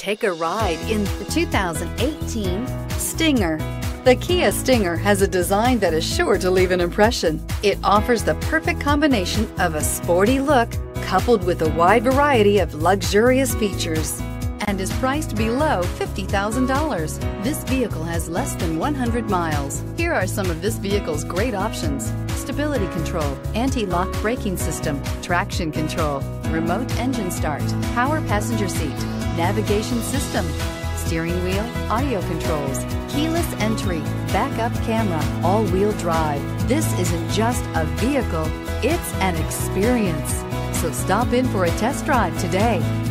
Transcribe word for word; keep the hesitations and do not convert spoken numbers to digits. Take a ride in the two thousand eighteen Stinger. The Kia Stinger has a design that is sure to leave an impression. It offers the perfect combination of a sporty look coupled with a wide variety of luxurious features and is priced below fifty thousand dollars. This vehicle has less than one hundred miles. Here are some of this vehicle's great options: stability control, anti-lock braking system, traction control, remote engine start, power passenger seat, navigation system, steering wheel audio controls, keyless entry, backup camera, all-wheel drive. This isn't just a vehicle, it's an experience. So stop in for a test drive today.